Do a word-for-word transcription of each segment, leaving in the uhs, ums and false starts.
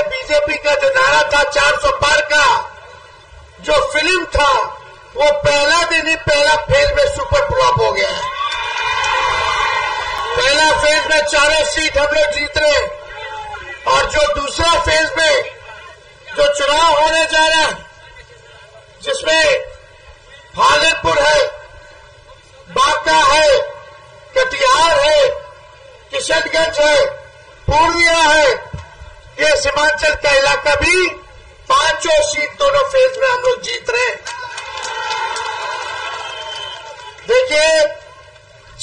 लिए बीजेपी का जो नारा था चार सौ पार का, जो फिल्म था वो पहला दिन ही पहला फेज में सुपर फ्लॉप हो गया। पहला फेज में चारों सीट हम लोग जीत रहे, और जो दूसरा फेज में जो चुनाव होने जा रहा है जिसमें भागलपुर है, बांका है, कटिहार है, किशनगंज है, पूर्णिया है, ये सीमांचल का इलाका भी पांचों सीट दोनों फेज में हम लोग जीत रहे। देखिए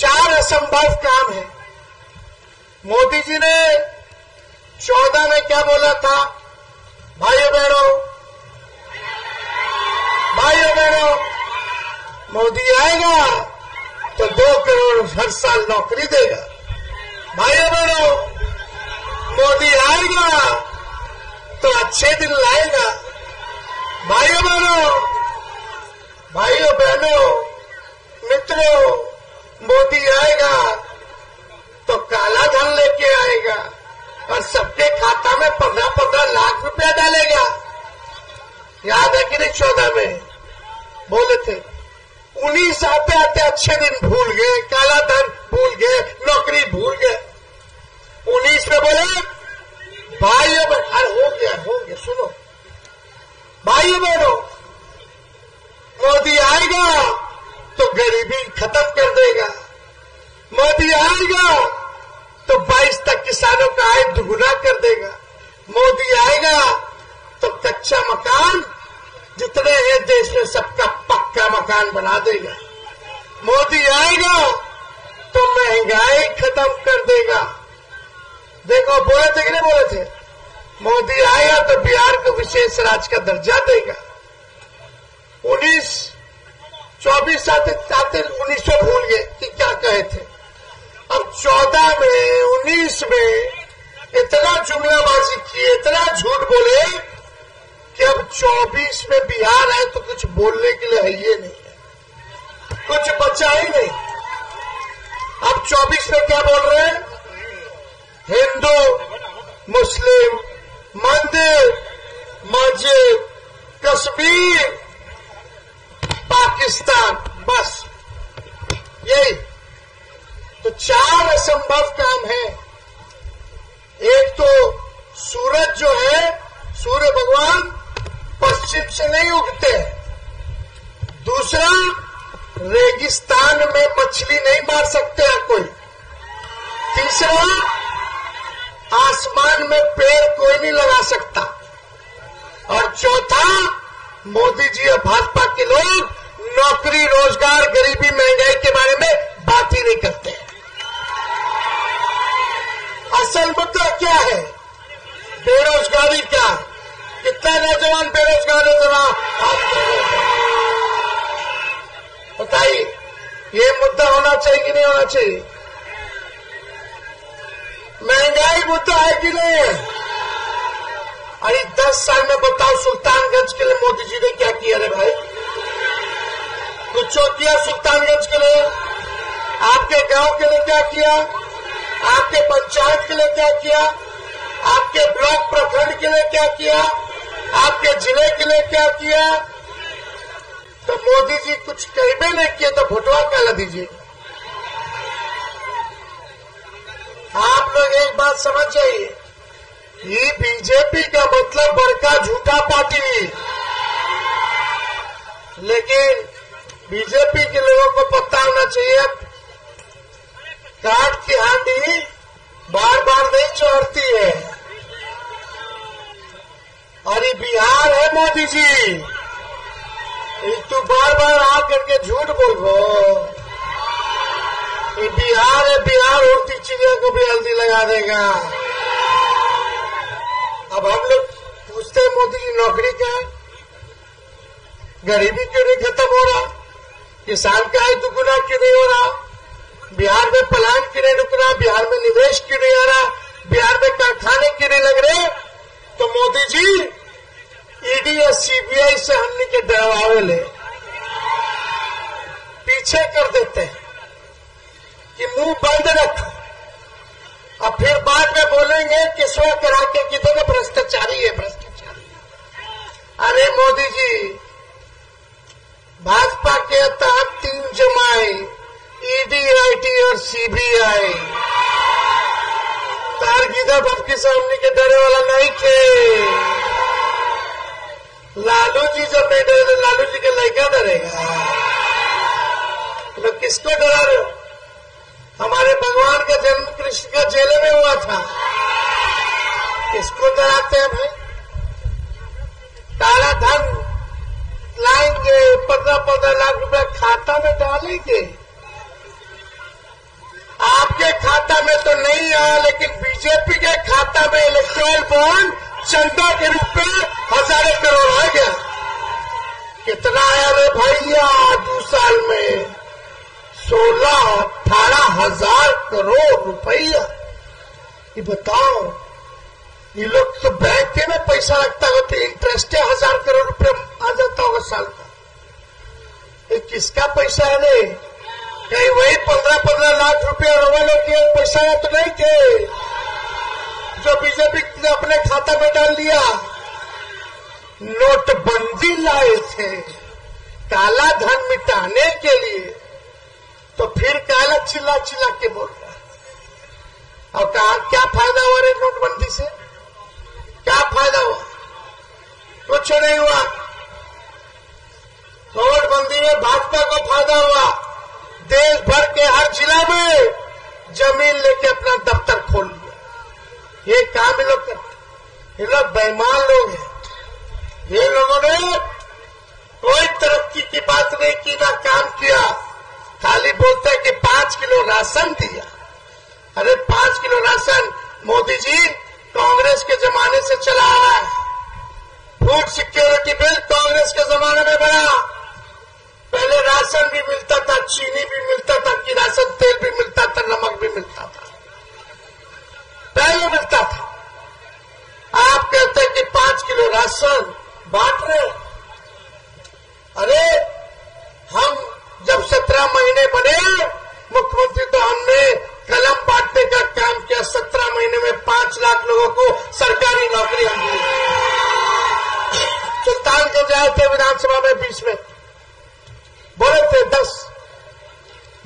चार असंभव काम है। मोदी जी ने चौदह में क्या बोला था? भाइयों बहनों भाइयों बहनों मोदी आएगा तो दो करोड़ हर साल नौकरी देगा। भाइयों बहनों मोदी आएगा तो अच्छे दिन लाएगा। भाइयों बहनों भाइयों बहनों मित्रों, मोदी आएगा तो काला धन लेके आएगा और सबके खाता में पंद्रह पंद्रह लाख रुपया डालेगा। याद है कि नहीं चौदह में बोले थे? उन्नीस आते आते अच्छे दिन भूल गए, काला धन भूल गए, नौकरी भूल गए। उन्नीस में बोले भाइयों बहनों, हो गया हो गया सुनो, भाइयों बहनों मोदी आएगा तो गरीबी खत्म कर देगा। मोदी आएगा तो बाईस तक किसानों का आय दुगुना कर देगा। मोदी आएगा तो कच्चा मकान जितने हैं देश में सबका पक्का मकान बना देगा। मोदी आएगा तो महंगाई खत्म कर देगा। देखो बोले थे कि नहीं बोले थे? मोदी आएगा तो बिहार को विशेष राज्य का दर्जा देगा। उन्नीस चौबीस आते आते उन्नीस सौ भूल गए कि क्या कहे थे। अब चौदह में उन्नीस में इतना जुमलाबाजी किए, इतना झूठ बोले कि अब चौबीस में बिहार है तो कुछ बोलने के लिए है ये नहीं है, कुछ बचा ही नहीं। अब चौबीस में क्या बोल रहे हैं? हिंदू, मुस्लिम, मंदिर, मस्जिद, कश्मीर, पाकिस्तान, बस यही। तो चार असंभव काम है। एक तो सूरज जो है, सूर्य भगवान पश्चिम से नहीं उगते। दूसरा, रेगिस्तान में मछली नहीं मार सकते हैं कोई। तीसरा, आसमान में पेड़ कोई नहीं लगा सकता। और चौथा, मोदी जी और भाजपा के लोग नौकरी, रोजगार, गरीबी, महंगाई के बारे में बात ही नहीं करते। असल मुद्दा क्या है? बेरोजगारी का। कितना नौजवान बेरोजगार है जरा आप बताइए। ये मुद्दा होना चाहिए कि नहीं होना चाहिए? महंगाई मुद्दा है कि नहीं है? अरे दस साल में बताओ सुल्तानगंज के लिए मोदी जी ने क्या किया रे भाई? कुछ और किया सुल्तानगंज के लिए? आपके गांव के लिए क्या किया? आपके पंचायत के लिए क्या किया? आपके ब्लॉक प्रखंड के लिए क्या किया? आपके जिले के लिए क्या किया? तो मोदी जी कुछ करीबे नहीं किए तो भुटवा कह दीजिए। आप लोग एक बात समझ जाइए, ये बीजेपी का मतलब बड़का झूठा पार्टी। लेकिन बीजेपी के लोगों को पता होना चाहिए काट की हांडी बार बार नहीं चढ़ती है। अरे बिहार है मोदी जी, तू बार बार आकर के झूठ बोल रो। ये बिहार है, बिहार उड़ती चिड़िया को भी हल्दी लगा देगा। अब हम लोग पूछते हैं मोदी जी नौकरी क्या है? गरीबी क्यों नहीं खत्म हो रहा? किसान का है दुगुना क्यों नहीं हो रहा? बिहार में पलायन क्यों नहीं रुक रहा? बिहार में निवेश क्यों नहीं आ रहा? बिहार में कारखाने क्यों नहीं लग रहे? तो मोदी जी ईडी और सीबीआई से हमने के डरावे ले पीछे कर देते हैं कि मुंह बंद रखो, और फिर बाद में बोलेंगे कि किसवा करा के कितने भ्रष्टाचारी नौकरी के डरे वाला नहीं थे। लालू जी जब नहीं डरे तो लालू जी के लड़का डरेगा। मतलब किसको डरा रहे हो? हमारे भगवान का जन्म कृष्ण का जेल में हुआ था, किसको डराते हैं भाई? तारा धन लाएंगे, पंद्रह पंद्रह लाख रुपए खाता में डालेंगे। आपके खाता में तो नहीं आया, लेकिन बीजेपी के खाता में इलेक्ट्रॉन बॉन्ड चंदा के रूप में हजारों करोड़ आ गया। कितना आया रे भैया दो साल में? सोलह अठारह हजार करोड़ रुपया। ये बताओ, ये लोग तो बैंक में पैसा रखता होगा तो इंटरेस्ट हजार करोड़ रुपया आ जाता होगा साल का। ये किसका पैसा है? नहीं कहीं वही पंद्रह पंद्रह लाख रुपया रवाना किया पैसा है तो नहीं थे जो बीजेपी ने अपने खाता में डाल दिया। नोटबंदी लाए थे काला धन मिटाने के लिए, तो फिर काला चिल्ला चिल्ला के बोल रहा। और कहा क्या फायदा हुआ रे नोटबंदी से? क्या फायदा हुआ? कुछ नहीं हुआ। नोटबंदी में भाजपा को फायदा हुआ, देश भर के हर जिला में जमीन लेके अपना दफ्तर खोल लिया। ये काम इन लोग करते, ये लोग बेईमान लोग हैं। ये लोगों ने कोई तरक्की की बात नहीं की, ना काम किया। खाली बोलते हैं कि पांच किलो राशन दिया। अरे पांच किलो राशन मोदी जी कांग्रेस के जमाने से चला आ रहा है। फूड सिक्योरिटी बिल कांग्रेस के जमाने में बना। पहले राशन भी मिलता था, चीनी भी मिलता था, किरासन तेल भी मिलता था, नमक भी मिलता था, पहले मिलता था। आप कहते हैं कि पांच किलो राशन बांट रहे। अरे हम जब सत्रह महीने बने मुख्यमंत्री तो हमने कलम बांटने का काम किया। सत्रह महीने में पांच लाख लोगों को सरकारी नौकरी मिली। सुल्तान को जाए थे विधानसभा में, बीच में बोले थे दस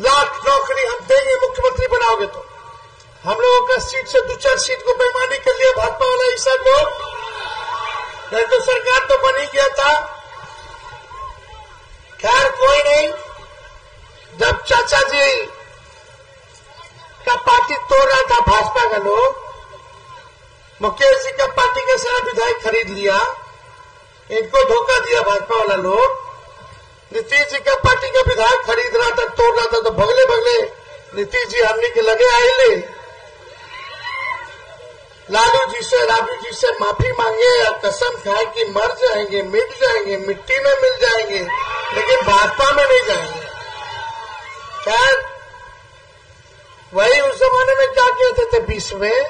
लाख नौकरी हम देंगे मुख्यमंत्री बनाओगे तो। हम लोगों का सीट से दो चार सीट को बेईमानी कर लिया भाजपा वाला हिस्सा को, नहीं तो सरकार तो बन ही गया था। खैर कोई नहीं, जब चाचा जी का पार्टी तोड़ रहा था भाजपा का लोग, मुकेश जी का पार्टी के सारा विधायक खरीद लिया, इनको धोखा दिया भाजपा वाला लोग। नीतीश जी का पार्टी का विधायक खरीद रहा था, तोड़ रहा था, तो भगले भगले नीतीश जी हमने के लगे आए ले। लालू जी से राबू जी से माफी मांगे और कसम खाए कि मर जाएंगे, मिट जाएंगे, मिट्टी में मिल जाएंगे, लेकिन भाजपा में नहीं जाएंगे। क्या वही उस जमाने में क्या कहते थे बीस में,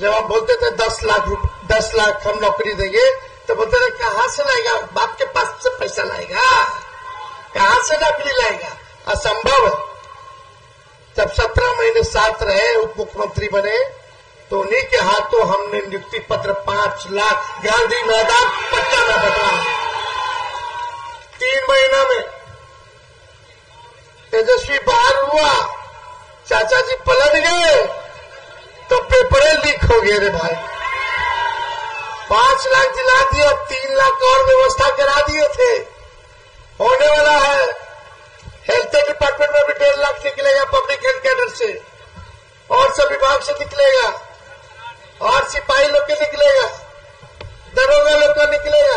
जब हम बोलते थे दस लाख दस लाख हम नौकरी देंगे, तो बोलते थे कहाँ से लाएगा? बाप के पास से पैसा लाएगा, कहाँ से नौकरी लाएगा? असंभव। जब सत्रह महीने साथ रहे, उप मुख्यमंत्री बने, तो उन्हीं के हाथों हमने नियुक्ति पत्र पांच लाख गांधी मैदान पट्टा में बदला। तीन महीना में तेजस्वी बाहर हुआ, चाचा जी पलट गए, तो पेपरें लीक हो गए रे भाई। पांच लाख दिला दिए, तीन लाख और व्यवस्था करा दिए थे। होने वाला है हेल्थ डिपार्टमेंट में भी डेढ़ लाख निकलेगा पब्लिक हेल्थ कैडर से, और सब विभाग से निकलेगा, और सिपाही लोग के निकलेगा, दरोगा लोग का निकलेगा,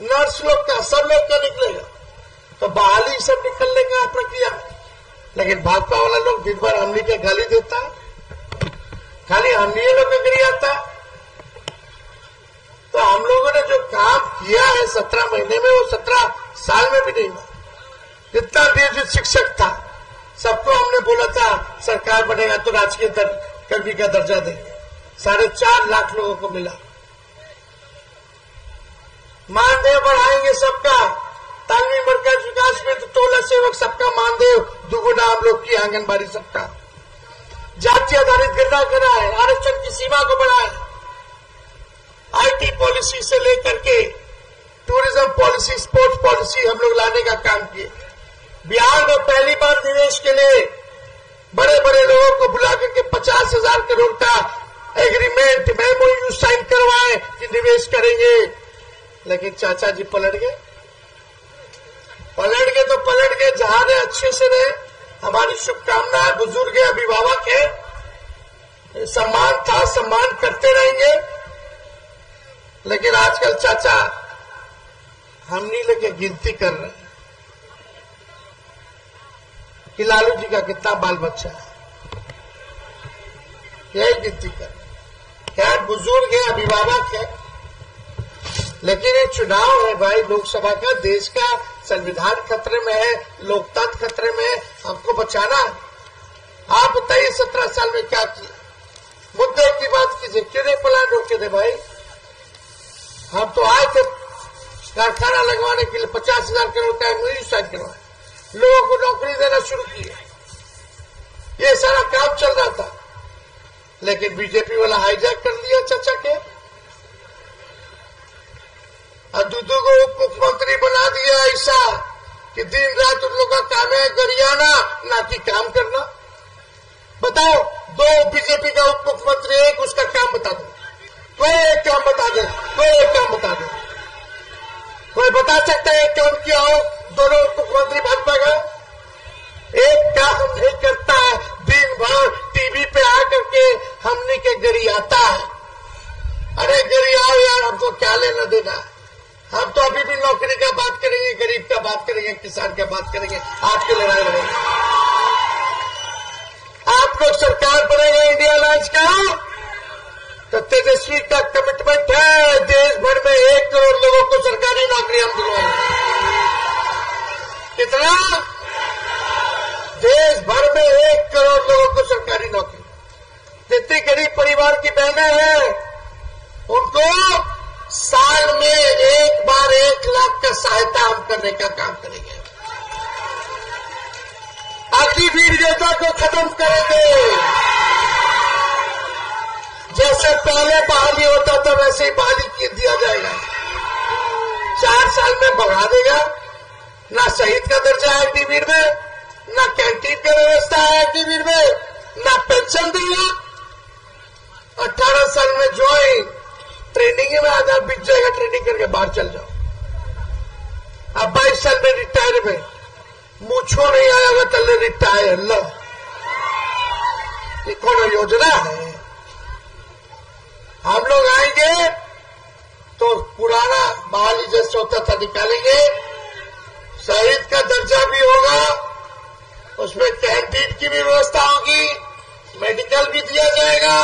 नर्स लोग का, सब लोग का निकलेगा। तो बहाली सब निकलने का प्रक्रिया। लेकिन भाजपा वाला लोग दिन भर हमने के गाली देता, खाली हमने लोग का गिरी आता। तो हम लोगों ने जो काम किया है सत्रह महीने में, वो सत्रह साल में भी नहीं हुआ। जितना नियोजित शिक्षक था सबको हमने बोला था सरकार बनेगा तो राजकीय कर्मी का दर्जा देंगे, साढ़े चार लाख लोगों को मिला। मानदेय बढ़ाएंगे सबका, तालमी मरकज विकास में तो टोला सेवक सबका मानदेय दुगुना, हम लोग की आंगनबाड़ी सबका, जाति आधारित गिरदा करा है, आरक्षण की सीमा को बढ़ाया, आईटी पॉलिसी से लेकर के टूरिज्म पॉलिसी, स्पोर्ट्स पॉलिसी हम लोग लाने का काम किए। बिहार में पहली बार निवेश के लिए बड़े बड़े लोगों को बुला करके पचास हजार करोड़ का एग्रीमेंट में साइन करवाए कि निवेश करेंगे, लेकिन चाचा जी पलट गए पलट गए तो पलट गए जहां रहे अच्छे से रहे। हमारी शुभकामना है, बुजुर्ग है, अभिभावक है, सम्मान था, सम्मान करते रहेंगे। लेकिन आजकल चाचा हम नहीं लेके गिनती कर रहे कि लालू जी का कितना बाल बच्चा है, यही गिनती कर रहे। क्या बुजुर्ग है, अभिभावक है, लेकिन ये चुनाव है भाई लोकसभा का, देश का संविधान खतरे में है, लोकतंत्र खतरे में है, हमको बचाना है। आप बताइए सत्रह साल में क्या किया, मुद्दों की बात कीजिए, किने प्लान रोके थे भाई? हम तो आए थे कारखाना लगवाने के लिए, पचास हजार करोड़ का एमओयू साइन करवाए, लोगों को नौकरी देना शुरू किया, ये सारा काम चल रहा था, लेकिन बीजेपी वाला हाईजैक कर दिया चाचा के, और दूसरों को उप मुख्यमंत्री बना दिया ऐसा कि दिन रात उन लोगों का काम है गरियाना, ना कि काम करना। बताओ दो बीजेपी का उप मुख्यमंत्री एक उसका काम बता दो, कोई एक काम बता दे, कोई एक काम बता दे, कोई बता सकता है काम क्या हो? दोनों उप मुख्यमंत्री भाजपा का एक काम नहीं करता है, दिन भर टीवी पे आकर के हमने के गरियाता है। अरे गरियाओ यार, हमको क्या लेना देना है, हम तो अभी भी नौकरी का बात करेंगे, गरीब का बात करेंगे, किसान का बात करेंगे, आपकी लड़ाई लड़ेंगे। आप लोग सरकार बनेंगे इंडिया अलायंस का, तो तेजस्वी का कमिटमेंट है देश भर में एक करोड़ लोगों को सरकारी नौकरी हम दिलवाएंगे। कितना? देश भर में एक करोड़ लोगों को सरकारी नौकरी, जितनी गरीब परिवार की बहनें हैं उनको साल में एक बार एक लाख का सहायता हम करने का काम करेंगे। अति भीड़ योजना को खत्म करेंगे, जैसे पहले बहाली होता था वैसे ही बहाली दिया जाएगा, चार साल में बढ़ा देगा। ना शहीद का दर्जा है अति भीड़ में, ना कैंटीन की व्यवस्था है अति भीड़ में, ना पेंशन देगा। अठारह साल में ज्वाइन ट्रेनिंग में आज आप बीत जाएगा, ट्रेनिंग करके बाहर चल जाओ। अब बाईस साल में रिटायरमेंट, मूछो नहीं आएगा तले रिटायर लो, ये कौन योजना है? हम लोग आएंगे तो पुराना बहाली जैसे होता था निकालेंगे, शहीद का दर्जा भी होगा, उसमें कैंटीन की भी व्यवस्था होगी, मेडिकल भी दिया जाएगा,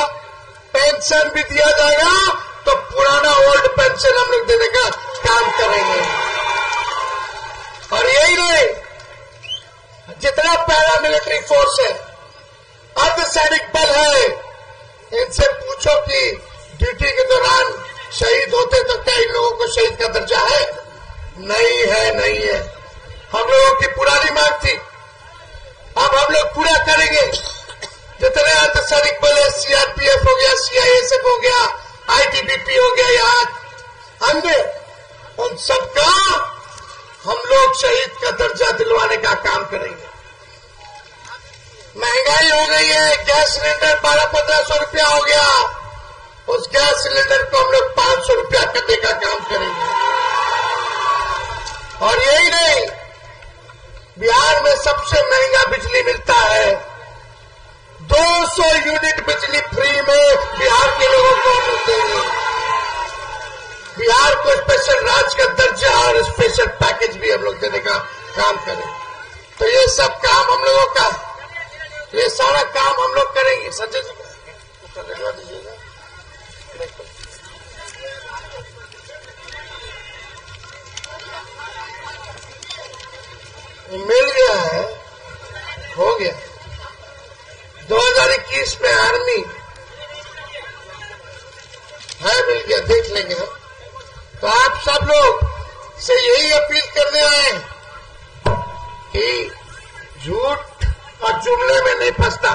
पेंशन भी दिया जाएगा, तो पुराना ओल्ड पेंशन हम लोग देने का काम करेंगे। और यही नहीं, जितना पैरा मिलिट्री फोर्स है, अर्धसैनिक बल है, इनसे पूछो कि ड्यूटी के दौरान शहीद होते तो कई लोगों को शहीद का दर्जा है? नहीं है, नहीं है। हम लोगों की पुरानी मांग थी, अब हम लोग पूरा करेंगे। जितने अर्धसैनिक बल है, सीआरपीएफ हो गया, सीआईएसएफ हो गया, आईटीबीपी हो गया, यार हमने उन सबका हम लोग शहीद का दर्जा दिलवाने का काम करेंगे। महंगाई हो गई है, गैस सिलेंडर बारह पंद्रह सौ रूपया हो गया, उस गैस सिलेंडर को हम लोग पांच सौ रूपया करने का काम करेंगे। और यही नहीं, बिहार में सबसे महंगा बिजली मिलता है, दो सौ यूनिट बिजली फ्री में बिहार के लोगों को हम देंगे। बिहार को स्पेशल राज्य का दर्जा और स्पेशल पैकेज भी हम लोग देने का काम करेंगे। तो ये सब काम हम लोगों का, ये सारा काम हम लोग करेंगे। संजय जी का धन्यवाद दीजिएगा। मिल गया है, हो गया। दो हज़ार इक्कीस में आर्मी है, मिल गया, देख लेंगे। तो आप सब लोग से यही अपील करने आए कि झूठ और जुमले में नहीं फंसता।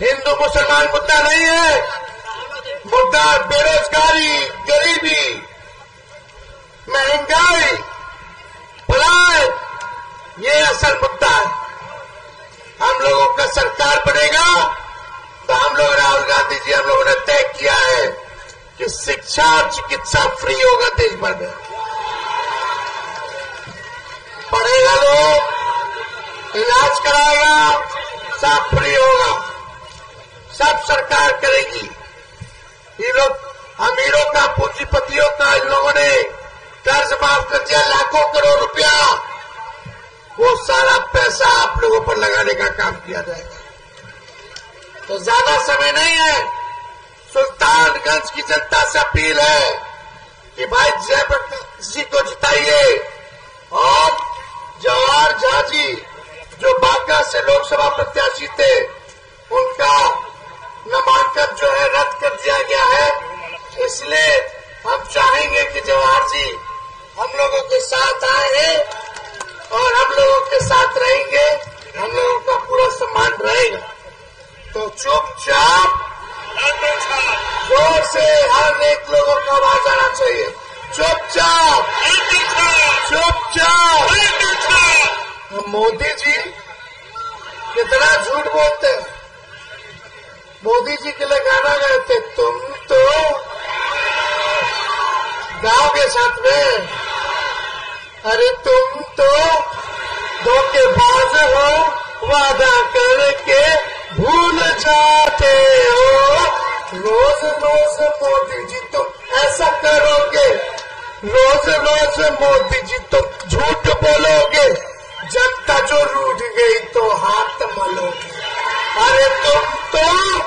हिंदू मुसलमान मुद्दा नहीं है, मुद्दा बेरोजगारी, गरीबी, महंगाई, पलायन, ये असल मुद्दा है। हम लोगों का सरकार बनेगा तो हम लोग राहुल गांधी जी, हम लोगों ने शिक्षा चिकित्सा फ्री होगा देश भर में। पढ़ेगा लोग, इलाज कराएगा, सब फ्री होगा, सब सरकार करेगी। ये लोग अमीरों का, पूंजीपतियों का, इन लोगों ने कर्ज माफ कर दिया लाखों करोड़ रुपया, वो सारा पैसा आप लोगों पर लगाने का काम किया जाएगा। तो ज्यादा समय नहीं है, सुल्तानगंज की जनता से अपील है कि भाई जयप्रकाश जी को जिताइए और जवाहर झा जी जो बांका से लोकसभा प्रत्याशी थे, उनका नामांकन जो है रद्द कर दिया गया है। इसलिए हम चाहेंगे कि जवाहर जी हम लोगों के साथ आए हैं और हम लोगों के साथ रहेंगे, हम लोगों का पूरा सम्मान रहेगा। तो चुपचाप जोर से हर एक लोगों का आवाज आना चाहिए, चुपचाप चुपचाप। मोदी जी कितना झूठ बोलते हैं, मोदी जी के लिए गाना गए थे, तुम तो गाँव के साथ में, अरे तुम तो धोखेबाज हो, वादा करके भूल जाते हो। रोज रोज मोदी जी तो ऐसा करोगे, रोज रोज मोदी जी तो झूठ बोलोगे, जनता जो रूठ गई तो हाथ मलोगे। अरे तुम तो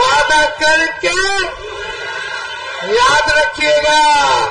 वादा करके, याद रखिएगा।